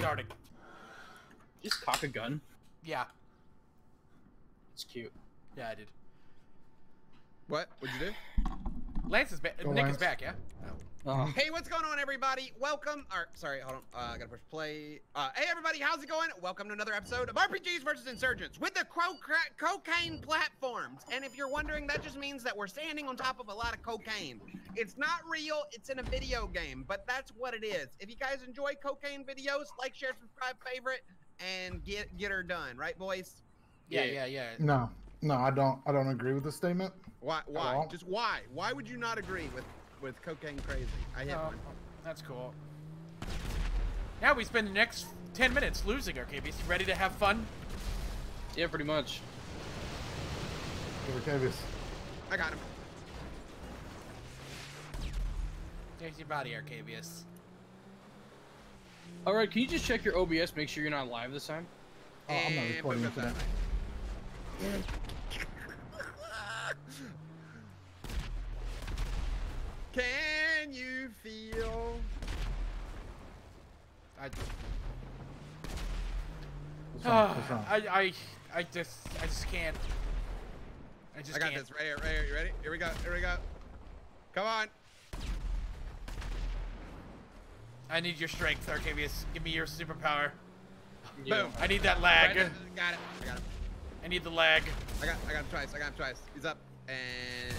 starting. Just cock a gun? Yeah. It's cute. Yeah, I did. What? What'd you do? Lance is back. Nick is back, yeah? Oh. Hey, what's going on, everybody? Welcome. Or, sorry, hold on. I gotta push play. Hey, everybody, how's it going? Welcome to another episode of RPGs versus Insurgents with the cocaine platforms. And if you're wondering, that just means that we're standing on top of a lot of cocaine. It's not real. It's in a video game, but that's what it is. If you guys enjoy cocaine videos, like, share, subscribe, favorite, and get her done, right, boys? Yeah, yeah, yeah. No, no, I don't agree with this statement. Why? Why? Just why? Why would you not agree with cocaine crazy? I hit one. That's cool. Now we spend the next 10 minutes losing our KBs. You ready to have fun? Yeah, pretty much. Give her KBs. I got him. There's your body, Arcavius. All right, can you just check your OBS? Make sure you're not live this time. Oh, I'm not recording for that. Can you feel? I just can't. I got this right here. You ready? Here we go. Come on. I need your strength, Arcavius. Give me your superpower. Yeah. Boom. I need that lag. Right, got it. I got him. I need the lag. I got him twice. He's up. And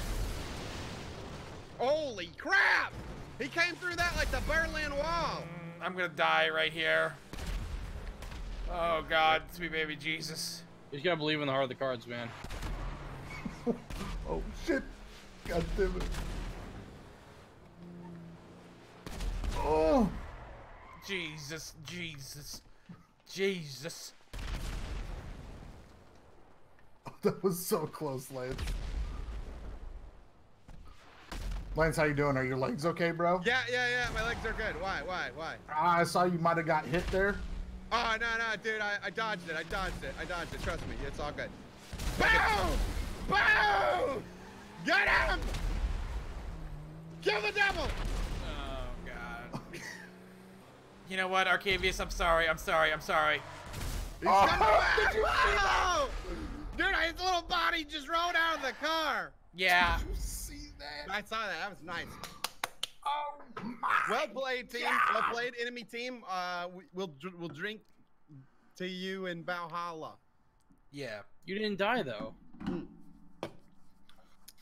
holy crap! He came through that like the Berlin Wall. I'm gonna die right here. Oh God, sweet baby Jesus. You just gotta believe in the heart of the cards, man. Oh shit! God damn it. Oh! Jesus. Oh, that was so close, Lance. Lance, how you doing? Are your legs okay, bro? Yeah. My legs are good. Why? I saw you might have got hit there. Oh, no, dude. I dodged it. Trust me. It's all good. Boom! Get him! Kill the devil! You know what, Arcavius? I'm sorry. Oh. Dude, his little body just rolled out of the car. Yeah. Did you see that? I saw that. That was nice. Oh my! Well played, team. God. Well played, enemy team. We'll drink to you in Valhalla. Yeah. You didn't die though.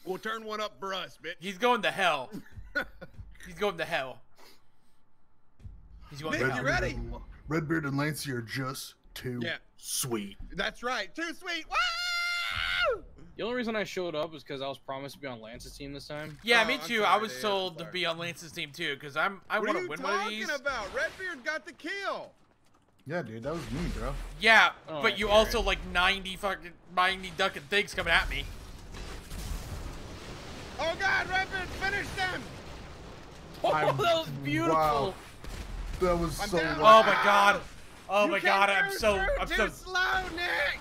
We'll turn one up for us, bitch. He's going to hell. Nick, you ready? Redbeard and Lancey are just too sweet. That's right, too sweet. Woo! The only reason I showed up was because I was promised to be on Lance's team this time. Yeah, me too. I was sold to be on Lance's team too because I want to win one of these. What are you talking about? Redbeard got the kill. Yeah, dude, that was me, bro. Yeah, but you also like 90 fucking ducking things coming at me. Oh God, Redbeard, finish them! Oh, that was beautiful. Wow. That was so loud. Oh my God. Oh my God. I'm so slow, Nick.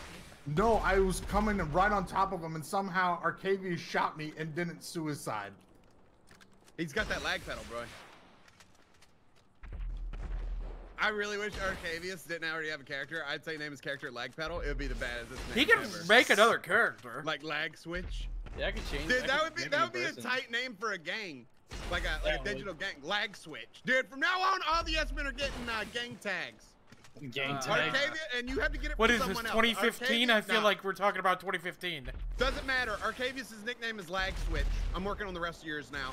No, I was coming right on top of him and somehow Arcavius shot me and didn't suicide. He's got that lag pedal, bro. I really wish Arcavius didn't already have a character. I'd say name his character Lag Pedal. It would be the baddest name He can ever. Make another character. Like Lag Switch. Yeah, I could change it. That would be a tight name for a gang. Like a digital gang, Lag Switch. Dude, from now on, all the S-Men are getting gang tags. Arcavius, and you have to get it from someone else. What is this, 2015? Arcavius, I feel like we're talking about 2015. Doesn't matter. Arcavius' nickname is Lag Switch. I'm working on the rest of yours now.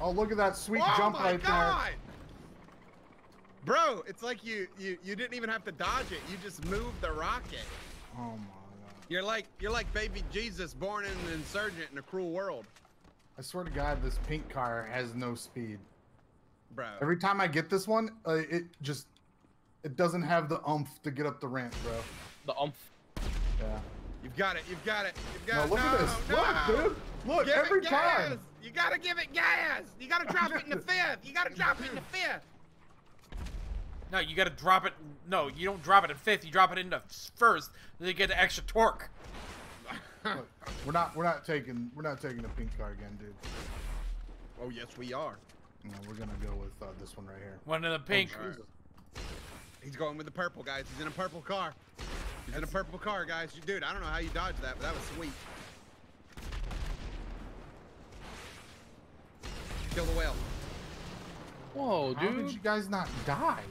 Oh, look at that sweet jump right there. Bro, it's like you didn't even have to dodge it. You just moved the rocket. Oh, my God. You're like baby Jesus born in an insurgent in a cruel world. I swear to God, this pink car has no speed. Bro. Every time I get this one, it doesn't have the oomph to get up the ramp, bro. The oomph. Yeah. You've got it. Look at this. Look, dude. Look, every time. You gotta give it gas. You gotta drop it in the fifth. No, you gotta drop it. No, you don't drop it in fifth. You drop it in the first. Then you get the extra torque. Look, we're not taking the pink car again, dude. Oh yes, we are. No, we're gonna go with this one right here. One in the pink. Oh, He's going with the purple, guys. He's in a purple car. He's in a purple car, guys. Dude, I don't know how you dodged that, but that was sweet. Kill the whale. Whoa, dude. How did you guys not die?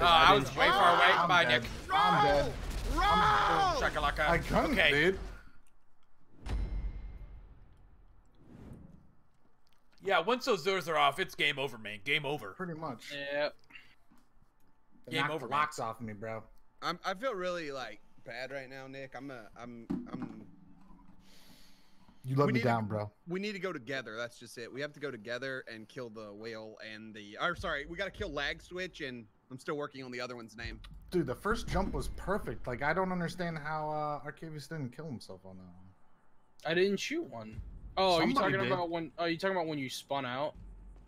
I was way far away. Bye, Nick. I'm dead. Roll! Shakalaka. I couldn't, dude. Yeah, once those doors are off, it's game over, man. Game over. Pretty much. Yep. Game over. Locks off me, bro. I feel really like bad right now, Nick. I'm. You let me down, bro. We need to go together. That's just it. We have to go together and kill the whale and the. Or sorry, we gotta kill Lag Switch, and I'm still working on the other one's name. Dude, the first jump was perfect. Like I don't understand how Arcavius didn't kill himself on that one. I didn't shoot one. Oh, are you talking about when? Are you talking about when you spun out?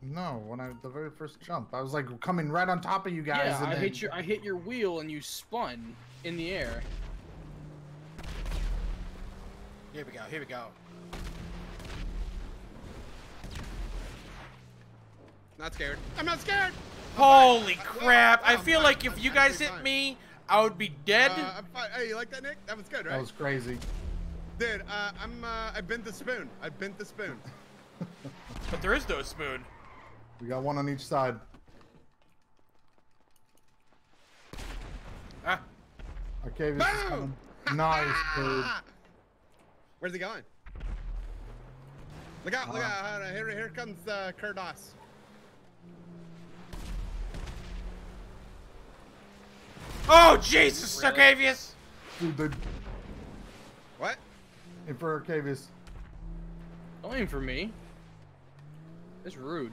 No, when the very first jump, I was like coming right on top of you guys. Yeah, and I hit your wheel and you spun in the air. Here we go. Here we go. Not scared. I'm not scared. Holy crap! I feel like if you guys hit me, I would be dead. Hey, you like that, Nick? That was good, right? That was crazy. Dude, I bent the spoon. I bent the spoon. But there is no spoon. We got one on each side. Ah. Okay. Boom! Nice, dude. Where's he going? Look out! Look out! Here comes Kurdos. Oh Jesus, really? Arcavius! Dude, what? Aim for Arcavius. Don't aim for me. That's rude.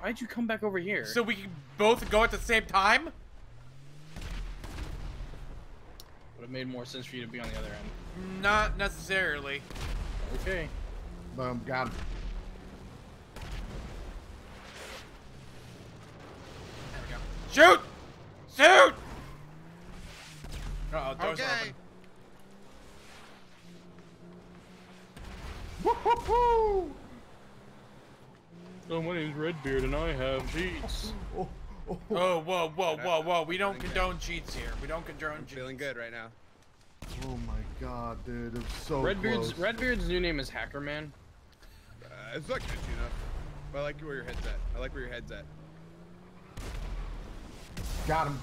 Why'd you come back over here? So we can both go at the same time? Would have made more sense for you to be on the other end. Not necessarily. Okay. Boom, got him. There we go. Shoot! Shoot! Uh-oh, doors open. Woo-hoo-hoo! Oh, my name's Redbeard and I have cheats. Oh, oh, oh. Oh, whoa, whoa, whoa, whoa. We don't condone cheats here. We don't condone cheats. Feeling good right now. Oh my god, dude, I'm so close. Redbeard's new name is Hacker Man. It's not good, you know. But I like where your head's at. I like where your head's at. Got him.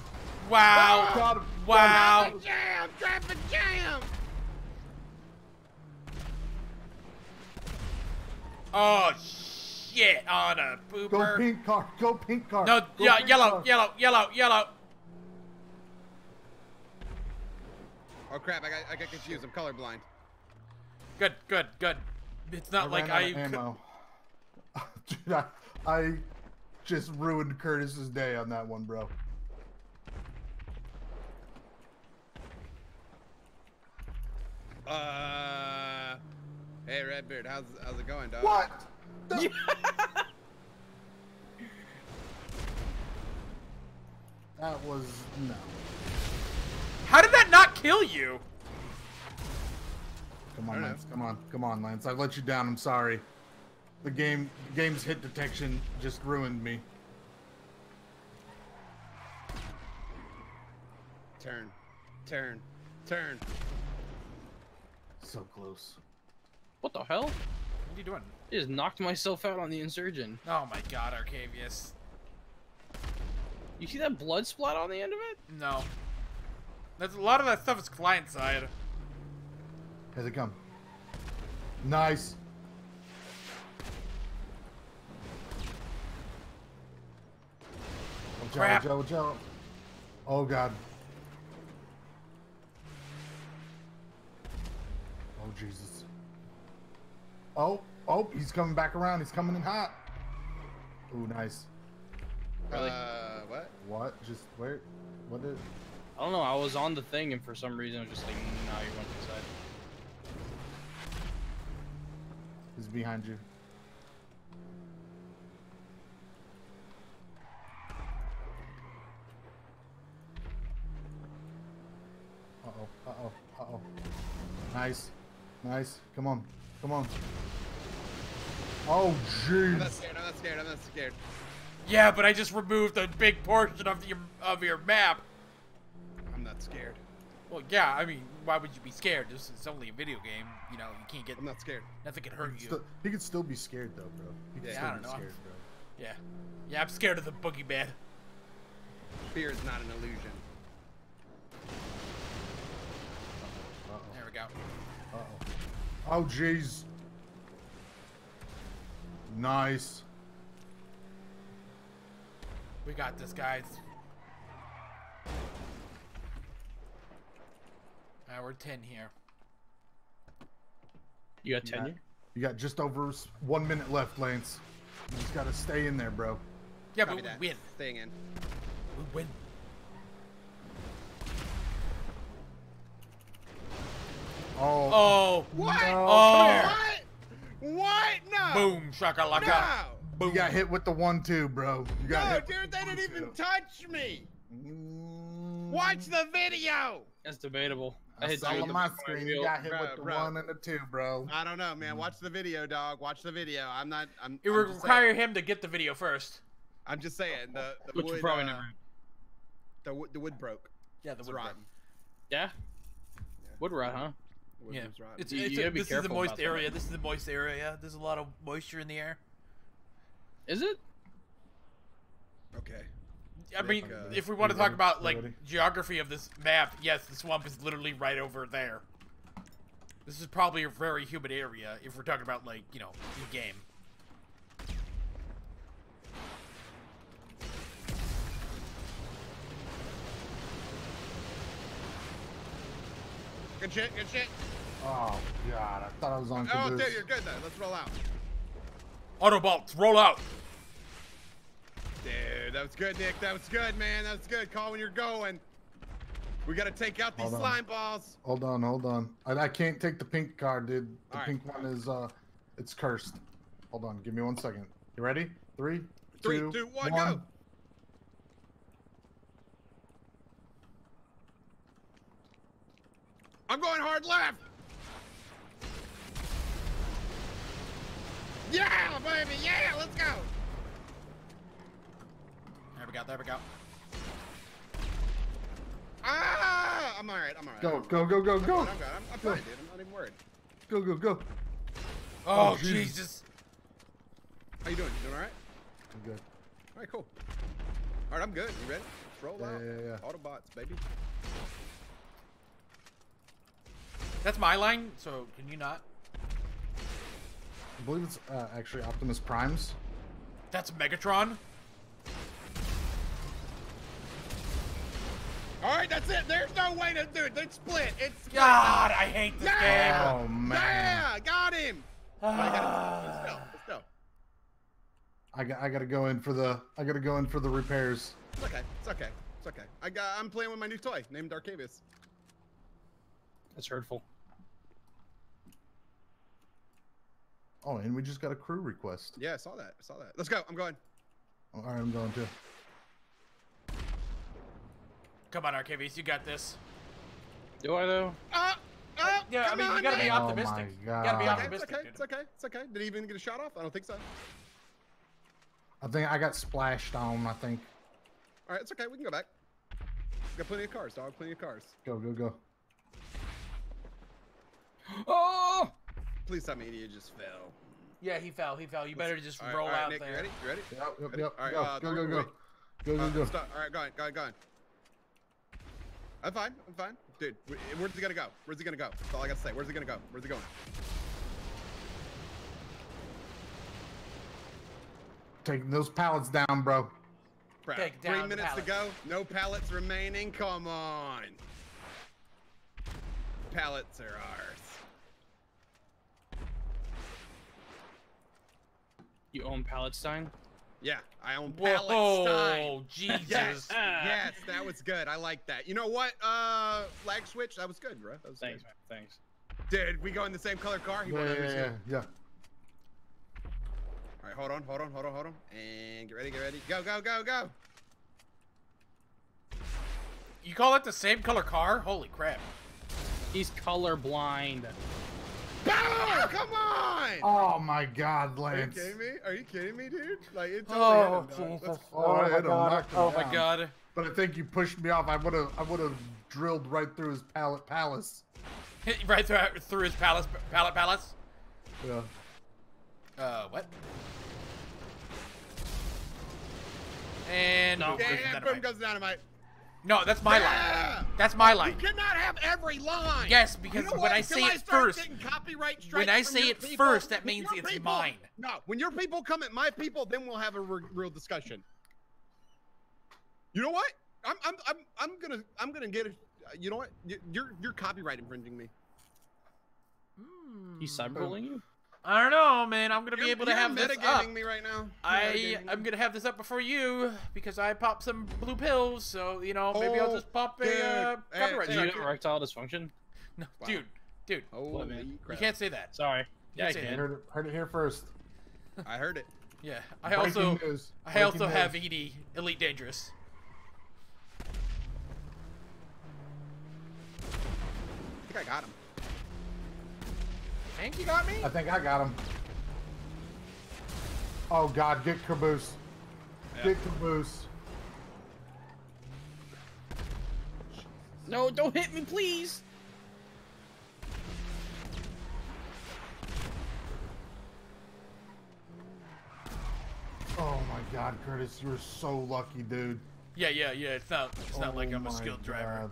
Wow. Oh, got him. Wow. Drop a jam. Drop a jam. Oh shit on a pooper. Go pink car. Go pink car. No, yellow, yellow, yellow, yellow. Oh crap, I got confused. I'm colorblind. Good, good, good. It's not like I ran out of ammo. Dude, I just ruined Curtis's day on that one, bro. Hey Redbeard, how's it going, dog? What? The that was no. How did that not kill you? Come on, Lance. Come on. Come on, Lance. I've let you down. I'm sorry. The game's hit detection just ruined me. Turn. Turn. Turn. So close. What the hell? What are you doing? I just knocked myself out on the insurgent. Oh my god, Arcavius. You see that blood splat on the end of it? No. That's a lot of that stuff is client side. Has it come? Nice. Oh, crap. Oh god. Oh Jesus. Oh, oh, he's coming back around. He's coming in hot. Ooh, nice. Really? What? What? Just where? What is? I don't know, I was on the thing and for some reason I was just like, nah, you went inside. He's behind you. Uh-oh, uh-oh, uh-oh. Nice, nice, come on, come on. Oh, jeez. I'm not scared. Yeah, but I just removed a big portion of your map. I'm not scared. Well, yeah, I mean, why would you be scared? This is only a video game. You know, you can't get... I'm not scared. Nothing can hurt you. He could still be scared, though, bro. Yeah, I don't know. Scared, bro. Yeah. Yeah, I'm scared of the boogeyman. Fear is not an illusion. Uh-oh. There we go. Uh-oh. Oh, jeez. Nice. We got this, guys. We're 10 here. You got 10 here? You got just over 1 minute left, Lance. You just gotta stay in there, bro. Yeah, but we win. Staying in. We win. Oh. Oh. What? No. Oh. What? No. Boom, shakalaka. No. Boom. You got hit with the 1-2, bro. You got hit, dude, they didn't even touch me. Watch the video. That's debatable. I saw on my screen. You got hit with the 1 and the 2, bro. I don't know, man. Watch the video, dog. Watch the video. I'm not. It would require him to get the video first. I'm just saying the wood. Probably never. The wood broke. Yeah, the wood rot. Yeah. Wood rot, huh? Yeah. This is the moist area. This is the moist area. There's a lot of moisture in the air. Is it? Okay. I mean, if we want to talk about like geography of this map, yes, the swamp is literally right over there. This is probably a very humid area if we're talking about like, you know, the game. Good shit, good shit. Oh god, I thought I was on. Oh, dude, you're good though. Let's roll out. Autobots, roll out. Dude, that was good, Nick. That was good, man. That was good. Call when you're going. We got to take out these slime balls. Hold on, hold on. I can't take the pink card, dude. The pink one is, it's cursed. Hold on. Give me 1 second. You ready? Three, two, one, go. I'm going hard left. Yeah, baby. Yeah, let's go. There we go. Ah! I'm alright, I'm alright. Go, go, go, go, go! I'm fine, dude. I'm not even worried. Go, go, go! Oh, Jesus! How you doing? You doing alright? I'm good. Alright, cool. Alright, I'm good. You ready? Roll out. Yeah. Autobots, baby. That's my line, so can you not? I believe it's actually Optimus Prime's. That's Megatron? All right, that's it. There's no way to do it. It's split. It's split. God, I hate this game. Oh, man. Yeah, got him. Let's go. I gotta go in for the. I gotta go in for the repairs. It's okay. It's okay. It's okay. I'm playing with my new toy named Arcavius. That's hurtful. Oh, and we just got a crew request. Yeah, I saw that. I saw that. Let's go. I'm going. All right, I'm going too. Come on, Arcavius, you got this. Do I though? Yeah, I mean, you gotta be optimistic. Oh, you gotta be optimistic. It's okay, it's okay, it's okay. Did he even get a shot off? I don't think so. I think I got splashed on, I think. All right, it's okay. We can go back. We got plenty of cars, dog. Plenty of cars. Go, go, go. Oh! Please tell me idiot just fell. Yeah, he fell. He fell. You better just roll out there. You ready? You ready? Yep, yep. All right, go, go, go. Go, go, go. All right, go on, go on, go on. I'm fine, I'm fine. Dude, where's he gonna go? Where's he gonna go? That's all I gotta say. Where's he gonna go? Where's he going? Taking those pallets down, bro. Take down 3 minutes to go. No pallets remaining. Come on. Pallets are ours. You own Palletstein? Yeah, I own Palletstein. Oh, Jesus. Yes, yes, that was good. I like that. You know what? Lag switch, that was good, bro. That was good. Man, thanks. Dude, we go in the same color car? Yeah. All right, hold on. And get ready. Go. You call it the same color car? Holy crap. He's colorblind. Power! Come on! mine. Oh my God, Lance! Are you kidding me? Are you kidding me, dude? Like it's totally Jesus! Oh my God! But I think you pushed me off. I would have drilled right through his Pallet Palace. Right through his Pallet Palace. Yeah. What? And no, boom goes dynamite. No, that's my line. That's my line. You cannot have every line. Yes, because when I say it first, that means it's mine. No, when your people come at my people, then we'll have a real discussion. You know what? I'm gonna get it. You know what? You're copyright infringing me. He's cyberbullying you? I don't know, man. I'm gonna be able to have this up. You're metagaming me right now. I'm gonna have this up before you because I popped some blue pills. So you know, maybe I'll just pop a copyright. Did you get erectile dysfunction? No, wow. dude. Oh man, you can't say that. Sorry. Yeah, I can. Heard it here first. I heard it. Yeah. I also have ED, Elite Dangerous. I think I got him. Think you got me? I think I got him. Oh God, get Caboose. Yep. Get Caboose. No, don't hit me, please. Oh my God, Curtis, you're so lucky, dude. Yeah. It's not like I'm a skilled driver.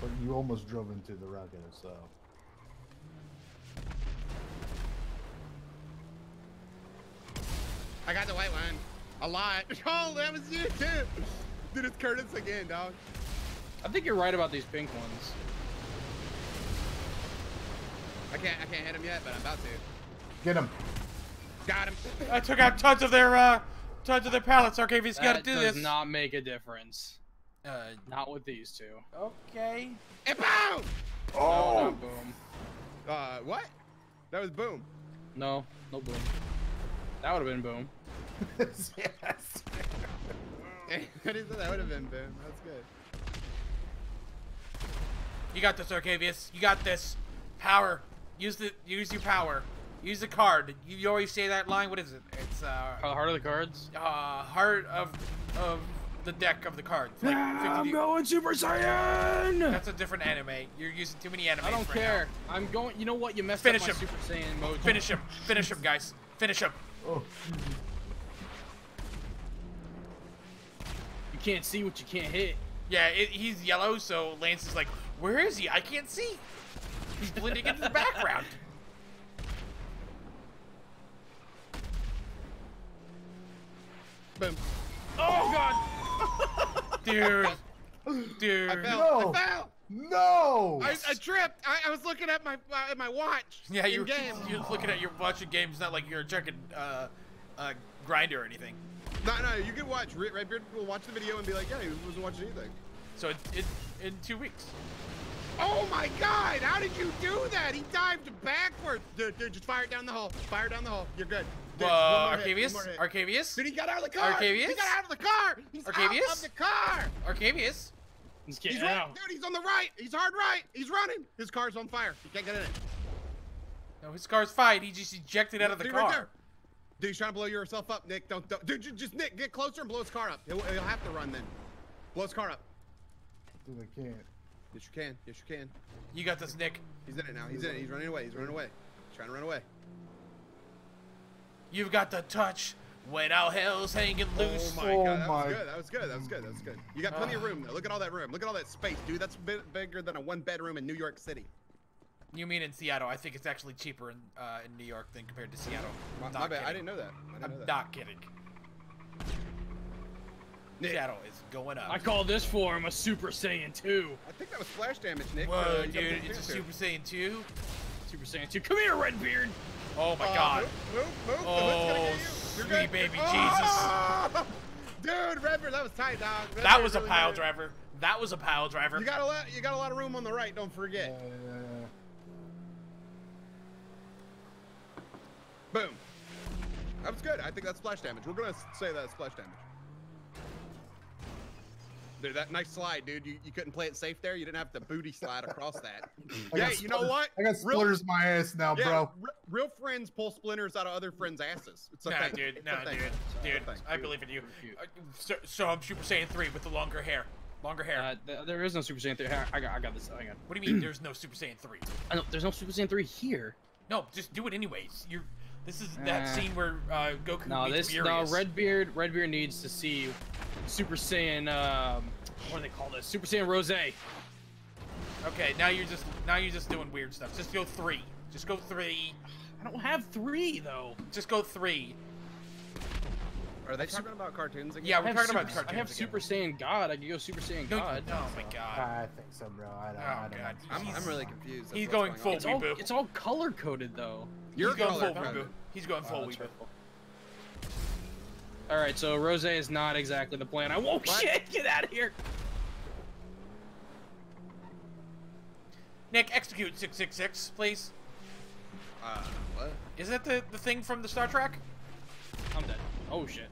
But you almost drove into the rocket, so. I got the white line. A lot. Oh, that was you too. Dude, it's Curtis again, dog. I think you're right about these pink ones. I can't hit him yet, but I'm about to. Get him. Got him. I took out tons of their pallets. Okay, he's got to do this. That does not make a difference. Not with these two. Okay. And boom! Oh. No, not boom. What? That was boom. No boom. That would have been boom. Yes. That would have been boom. That's good. You got this, Arcavius. You got this. Power. Use your power. Use the card. You always say that line. What is it? It's heart of the cards. Heart of the deck of the cards. Like yeah, I'm going Super Saiyan. That's a different anime. You're using too many anime. I don't care. Now. I'm going. You know what? You messed up my Super Saiyan emoji. Finish him. Finish him, guys. Finish him. Oh. You can't see what you can't hit. Yeah, he's yellow, so Lance is like, where is he? I can't see. He's blending into the background. Boom. Oh, God. Dude. I fell. No! I tripped. I was looking at my watch. Yeah, you're looking at your watch in games, not like you're checking Grindr or anything. No, you can watch. Redbeard will watch the video and be like, yeah, he wasn't watching anything. So it's in 2 weeks. Oh my God! How did you do that? He dived backwards. Dude, just fire it down the hole. Fire down the hole. You're good. Dude, Arcavius. Dude, he got out of the car. Arcavius. He got out of the car. He's Arcavius? Out of the car. Arcavius. He's right, dude, he's on the right. He's hard right. He's running. His car's on fire. He can't get in it. No, his car's fine. He just ejected out of the car. Right there. Dude, he's trying to blow yourself up, Nick. Don't. Dude, just Nick, get closer and blow his car up. He'll have to run then. Blow his car up. Dude, I can't. Yes, you can. Yes, you can. You got this, Nick. He's in it now. He's in it. He's running away. He's running away. He's trying to run away. You've got the touch. When all hell's hanging loose. Oh my God, that was good. That was good. You got plenty of room though. Look at all that room. Look at all that space, dude. That's bigger than a one-bedroom in New York City. You mean in Seattle? I think it's actually cheaper in New York than compared to Seattle. My bad. I didn't know that. I'm not kidding. Nick. Seattle is going up. I call this form a Super Saiyan 2. I think that was flash damage, Nick. Whoa, dude, it's a Super Saiyan 2. Super Saiyan 2. Come here, Redbeard. Oh my God. Move. Oh. The hood's gonna get you. You're sweet good. Baby oh! Jesus. Dude, Redbeard, that was tight, dog. That was a pile driver. That was a pile driver. You got a lot of room on the right, don't forget. Boom. That was good. I think that's splash damage. We're gonna say that's splash damage. Dude, that nice slide, dude. You couldn't play it safe there. You didn't have to booty slide across that. Yeah, you know what? I got splinters in my ass now, bro. Real friends pull splinters out of other friends' asses. It's okay. Nah, dude. I believe in you. So I'm Super Saiyan 3 with the longer hair. There is no Super Saiyan 3. I got this. Hang on. What do you mean there's no Super Saiyan 3? I know, there's no Super Saiyan 3 here. No, just do it anyways. This is that scene where Goku meets Beerus. No, Redbeard needs to see Super Saiyan, what do they call this? Super Saiyan Rose. Okay, now you're just doing weird stuff. Just go 3. Just go 3. I don't have 3 though. Just go 3. Are they talking about cartoons again? Yeah, we're talking about cartoons. I have Super Saiyan God. I can go Super Saiyan God. Oh my God. I think so, bro. I don't. I'm really confused. He's going full Weeboo. It's all color coded though. You're going full Weeboo. He's going full Weeboo. All right, so Rose is not exactly the plan. Shit! Get out of here. Nick, execute 666, please. What? Is that the thing from the Star Trek? I'm dead. Oh shit.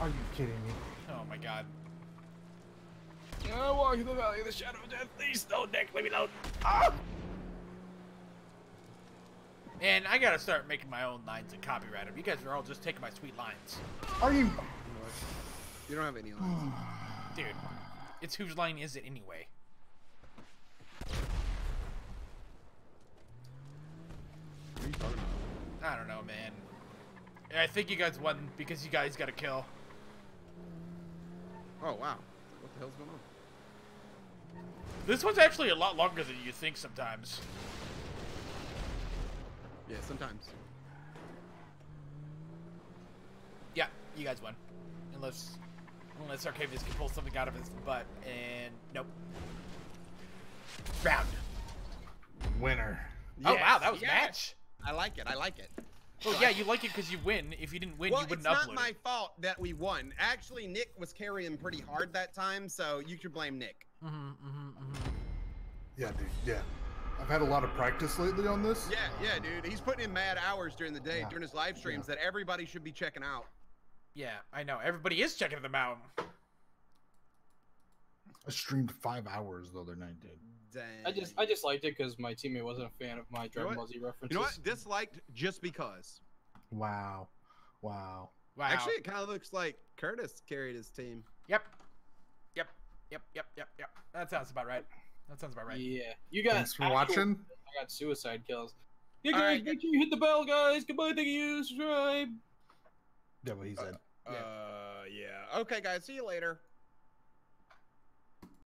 Are you kidding me? Oh my God. I walk in the valley of the shadow of death. Please don't, Nick. Leave me alone. Ah! And I gotta start making my own lines and copyright them. You guys are all just taking my sweet lines. Are you? You don't have any lines. Dude, it's whose line is it anyway? I don't know, man. I think you guys won because you guys got a kill. Oh, wow. What the hell's going on? This one's actually a lot longer than you think sometimes. Yeah, sometimes. Yeah, you guys won. Unless Arcavius can pull something out of his butt, and nope. Round. Winner. Yes. Oh, wow, that was a match. I like it. I like it. Well, yeah, you like it because you win. If you didn't win, you wouldn't upload it. Well, it's not my fault that we won. Actually, Nick was carrying pretty hard that time, so you should blame Nick. Yeah, dude. Yeah. I've had a lot of practice lately on this. Yeah, dude. He's putting in mad hours during the day, during his live streams that everybody should be checking out. Yeah, I know. Everybody is checking them out. I streamed 5 hours the other night, dude. Dang. I just liked it because my teammate wasn't a fan of my Dragon Ball Z references. You know what? Disliked just because. Wow. Actually, it kind of looks like Curtis carried his team. Yep. That sounds about right. Yeah. You guys. Thanks for watching. I got suicide kills. You guys, make sure you hit the bell, guys. Goodbye, thank you, subscribe. That's what he said. Yeah. Okay, guys. See you later.